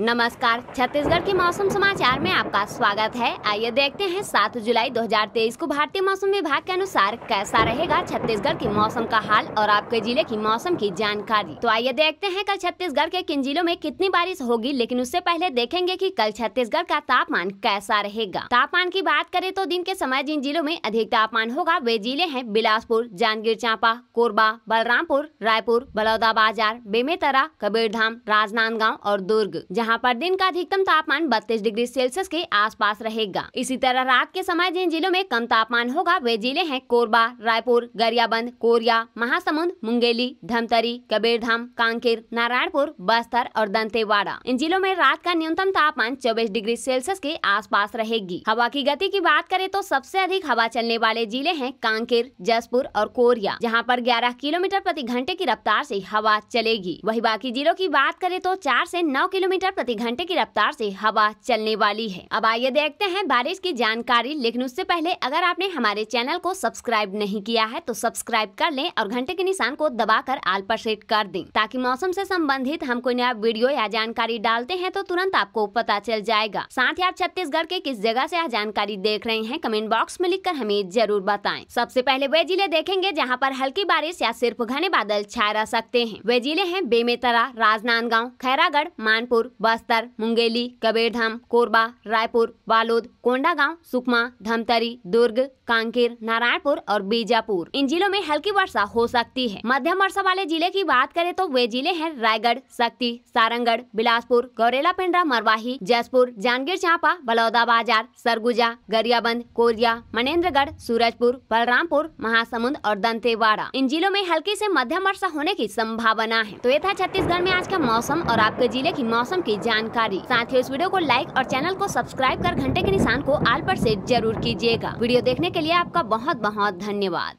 नमस्कार, छत्तीसगढ़ के मौसम समाचार में आपका स्वागत है। आइए देखते हैं 7 जुलाई 2023 को भारतीय मौसम विभाग के अनुसार कैसा रहेगा छत्तीसगढ़ के मौसम का हाल और आपके जिले की मौसम की जानकारी। तो आइए देखते हैं कल छत्तीसगढ़ के किन जिलों में कितनी बारिश होगी, लेकिन उससे पहले देखेंगे कि कल छत्तीसगढ़ का तापमान कैसा रहेगा। तापमान की बात करें तो दिन के समय जिन जिलों में अधिक तापमान होगा वे जिले हैं बिलासपुर, जांजगीर चांपा, कोरबा, बलरामपुर, रायपुर, बलौदाबाजार, बेमेतरा, कबीरधाम, राजनांदगांव और दुर्ग, जहाँ पर दिन का अधिकतम तापमान 32 डिग्री सेल्सियस के आसपास रहेगा। इसी तरह रात के समय जिन जिलों में कम तापमान होगा वे जिले हैं कोरबा, रायपुर, गरियाबंद, कोरिया, महासमुंद, मुंगेली, धमतरी, कबीरधाम, कांकेर, नारायणपुर, बस्तर और दंतेवाड़ा। इन जिलों में रात का न्यूनतम तापमान 24 डिग्री सेल्सियस के आसपास रहेगी। हवा की गति की बात करें तो सबसे अधिक हवा चलने वाले जिले हैं कांकेर, जशपुर और कोरिया, जहाँ पर 11 किलोमीटर प्रति घंटे की रफ्तार से हवा चलेगी। वही बाकी जिलों की बात करें तो 4 से 9 किलोमीटर प्रति घंटे की रफ्तार से हवा चलने वाली है। अब आइए देखते हैं बारिश की जानकारी, लेकिन उससे पहले अगर आपने हमारे चैनल को सब्सक्राइब नहीं किया है तो सब्सक्राइब कर लें और घंटे के निशान को दबाकर आल पर सेट कर दें, ताकि मौसम से संबंधित हम कोई नया वीडियो या जानकारी डालते हैं तो तुरंत आपको पता चल जाएगा। साथ ही आप छत्तीसगढ़ के किस जगह से यह जानकारी देख रहे हैं कमेंट बॉक्स में लिख कर हमें जरूर बताएं। सबसे पहले वे जिले देखेंगे जहाँ पर हल्की बारिश या सिर्फ घने बादल छाए रह सकते हैं। वे जिले हैं बेमेतरा, राजनांदगांव, खैरागढ़, मानपुर, बस्तर, मुंगेली, कबीरधाम, कोरबा, रायपुर, बालोद, कोंडागांव, सुकमा, धमतरी, दुर्ग, कांकेर, नारायणपुर और बीजापुर। इन जिलों में हल्की वर्षा हो सकती है। मध्यम वर्षा वाले जिले की बात करें तो वे जिले हैं रायगढ़, शक्ति, सारंगढ़, बिलासपुर, गौरेला पेंड्रा, मरवाही, जशपुर, जांजगीर चांपा, बलौदाबाजार, सरगुजा, गरियाबंद, कोरिया, मनेन्द्रगढ़, सूरजपुर, बलरामपुर, महासमुंद और दंतेवाड़ा। इन जिलों में हल्की से मध्यम वर्षा होने की संभावना है। तो ये था छत्तीसगढ़ में आज का मौसम और आपके जिले की मौसम की जानकारी। साथ ही इस वीडियो को लाइक और चैनल को सब्सक्राइब कर घंटे के निशान को आल पर सेट जरूर कीजिएगा। वीडियो देखने के लिए आपका बहुत बहुत धन्यवाद।